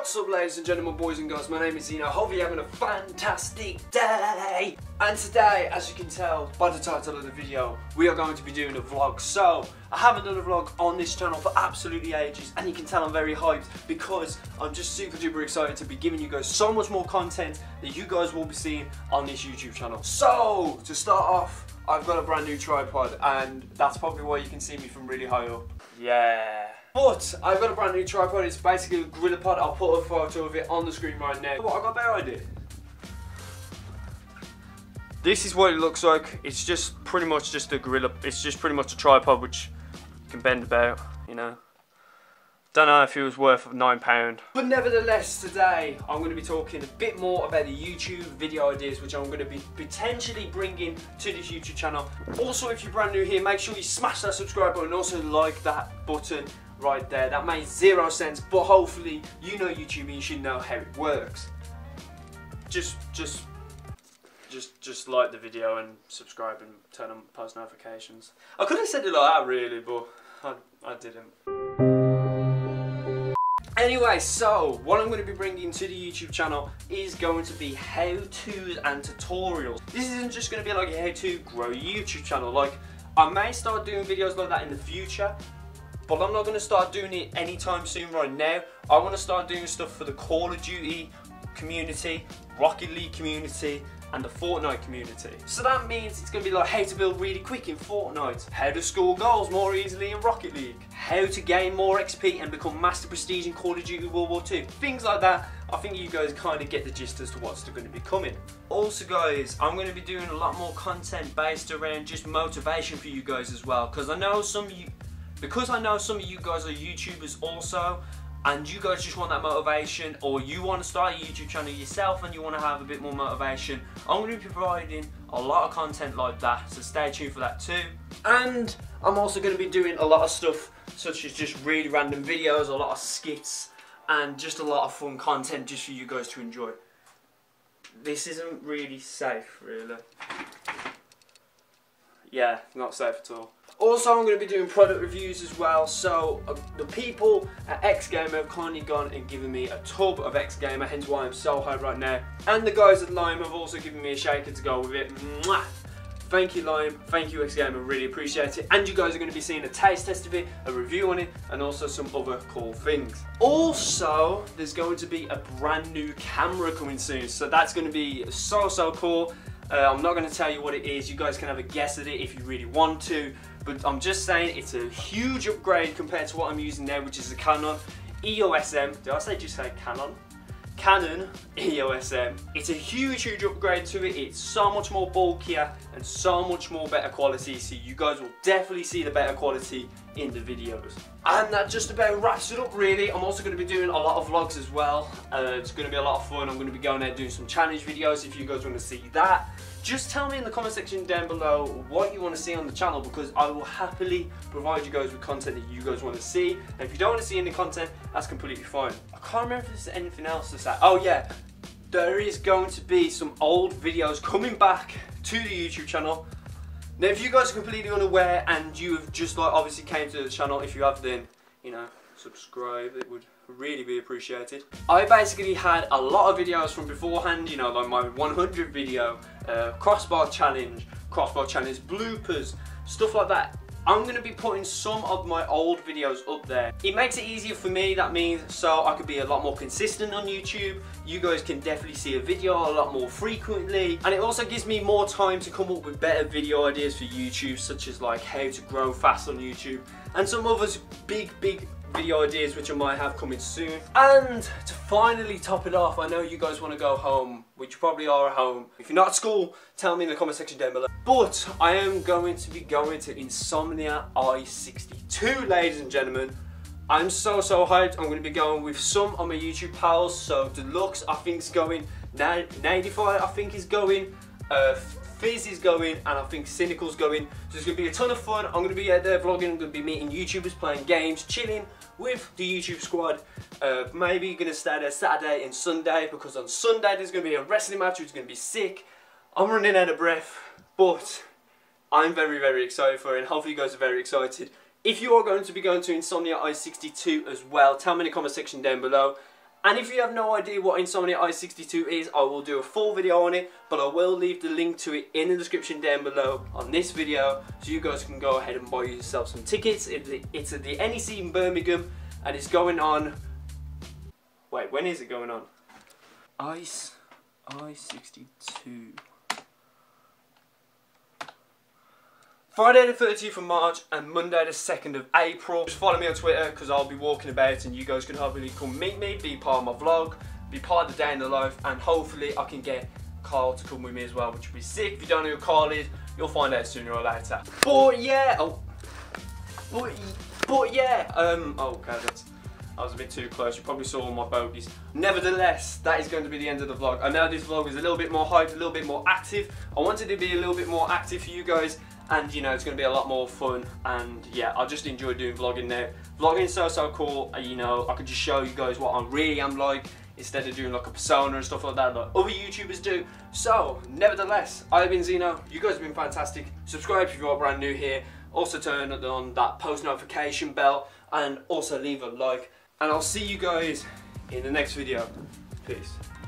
What's up, ladies and gentlemen, boys and girls, my name is Zeno. Hope you're having a fantastic day. And today, as you can tell by the title of the video, we are going to be doing a vlog. So, I haven't done a vlog on this channel for absolutely ages, and you can tell I'm very hyped because I'm just super duper excited to be giving you guys so much more content that you guys will be seeing on this YouTube channel. So, to start off, I've got a brand new tripod, and that's probably why you can see me from really high up. Yeah. But I've got a brand new tripod. It's basically a GorillaPod. I'll put a photo of it on the screen right now. What, I've got a better idea. This is what it looks like. It's just pretty much just a gorilla. It's just pretty much a tripod which you can bend about, you know. Don't know if it was worth £9. But nevertheless, today I'm going to be talking a bit more about the YouTube video ideas which I'm going to be potentially bringing to this YouTube channel. Also, if you're brand new here, make sure you smash that subscribe button and also like that button right there. That makes 0 cents, but hopefully you know YouTube and you should know how it works. Just like the video and subscribe and turn on post notifications. I could have said it like that really, but I didn't. Anyway, so what I'm going to be bringing to the YouTube channel is going to be how-tos and tutorials. This isn't just going to be like a how-to grow YouTube channel. Like, I may start doing videos like that in the future, but I'm not going to start doing it anytime soon right now. I want to start doing stuff for the Call of Duty community, Rocket League community, and the Fortnite community. So that means it's going to be like how to build really quick in Fortnite, how to score goals more easily in Rocket League, how to gain more XP and become Master Prestige in Call of Duty World War II, things like that. I think you guys kind of get the gist as to what's going to be coming. Also guys, I'm going to be doing a lot more content based around just motivation for you guys as well, because I know some of you, guys are YouTubers also, and you guys just want that motivation, or you want to start a YouTube channel yourself and you want to have a bit more motivation. I'm going to be providing a lot of content like that, so stay tuned for that too. And I'm also going to be doing a lot of stuff such as just really random videos, a lot of skits, and just a lot of fun content just for you guys to enjoy. This isn't really safe, really. Yeah, not safe at all. Also, I'm going to be doing product reviews as well. So the people at XGamer have kindly gone and given me a tub of XGamer, hence why I'm so hyped right now. And the guys at Lime have also given me a shaker to go with it. Mwah! Thank you, Lime. Thank you, XGamer. Really appreciate it. And you guys are going to be seeing a taste test of it, a review on it, and also some other cool things. Also, there's going to be a brand new camera coming soon. So that's going to be so, so cool. I'm not going to tell you what it is. You guys can have a guess at it if you really want to, but I'm just saying it's a huge upgrade compared to what I'm using now, which is the Canon EOS M. Did I say just say Canon? Canon EOS M. It's a huge, huge upgrade to it. It's so much more bulkier and so much more better quality, so you guys will definitely see the better quality in the videos. And that just about wraps it up really. I'm also going to be doing a lot of vlogs as well. It's going to be a lot of fun. I'm going to be going out doing some challenge videos if you guys want to see that. Just tell me in the comment section down below what you want to see on the channel, because I will happily provide you guys with content that you guys want to see. And if you don't want to see any content, that's completely fine. I can't remember if there's anything else to say. Oh yeah, there is going to be some old videos coming back to the YouTube channel. Now if you guys are completely unaware and you have just like obviously came to the channel, if you have then, you know, subscribe, it would really be appreciated. I basically had a lot of videos from beforehand, you know, like my 100 video, crossbar challenge, bloopers, stuff like that. I'm going to be putting some of my old videos up there. It makes it easier for me, that means, so I could be a lot more consistent on YouTube. You guys can definitely see a video a lot more frequently. And it also gives me more time to come up with better video ideas for YouTube, such as like how to grow fast on YouTube, and some other big video ideas which I might have coming soon. And to finally top it off, I know you guys want to go home, which you probably are at home. If you're not at school, tell me in the comment section down below. But I am going to be going to Insomnia i62, ladies and gentlemen. I'm so, so hyped. I'm going to be going with some of my YouTube pals. So Deluxe, I think, is going. Nadify, I think, is going. Fizz is going, and I think Cynical's going, so it's going to be a ton of fun. I'm going to be out there vlogging, I'm going to be meeting YouTubers, playing games, chilling with the YouTube squad. Maybe going to stay there Saturday and Sunday, because on Sunday there's going to be a wrestling match, which is going to be sick. I'm running out of breath, but I'm very, very excited for it, and hopefully you guys are very excited. If you are going to be going to Insomnia i62 as well, tell me in the comment section down below. And if you have no idea what Insomnia i62 is, I will do a full video on it, but I will leave the link to it in the description down below on this video, so you guys can go ahead and buy yourself some tickets. It's at the NEC in Birmingham, and it's going on... Wait, when is it going on? i62... Friday the 30th of March and Monday the 2nd of April. Just follow me on Twitter because I'll be walking about and you guys can hopefully come meet me, be part of my vlog, be part of the day in the life, and hopefully I can get Carl to come with me as well, which would be sick. If you don't know who Carl is, you'll find out sooner or later. But yeah, okay, I was a bit too close, you probably saw all my bogeys. Nevertheless, that is going to be the end of the vlog. I know this vlog is a little bit more hyped, a little bit more active. I wanted to be a little bit more active for you guys, and you know, it's going to be a lot more fun, and yeah, I just enjoy doing vlogging now. Vlogging's so cool, you know, I could just show you guys what I really am like, instead of doing like a persona and stuff like that, like other YouTubers do. So, nevertheless, I've been Zeno, you guys have been fantastic. Subscribe if you are brand new here, also turn on that post notification bell, and also leave a like, and I'll see you guys in the next video. Peace.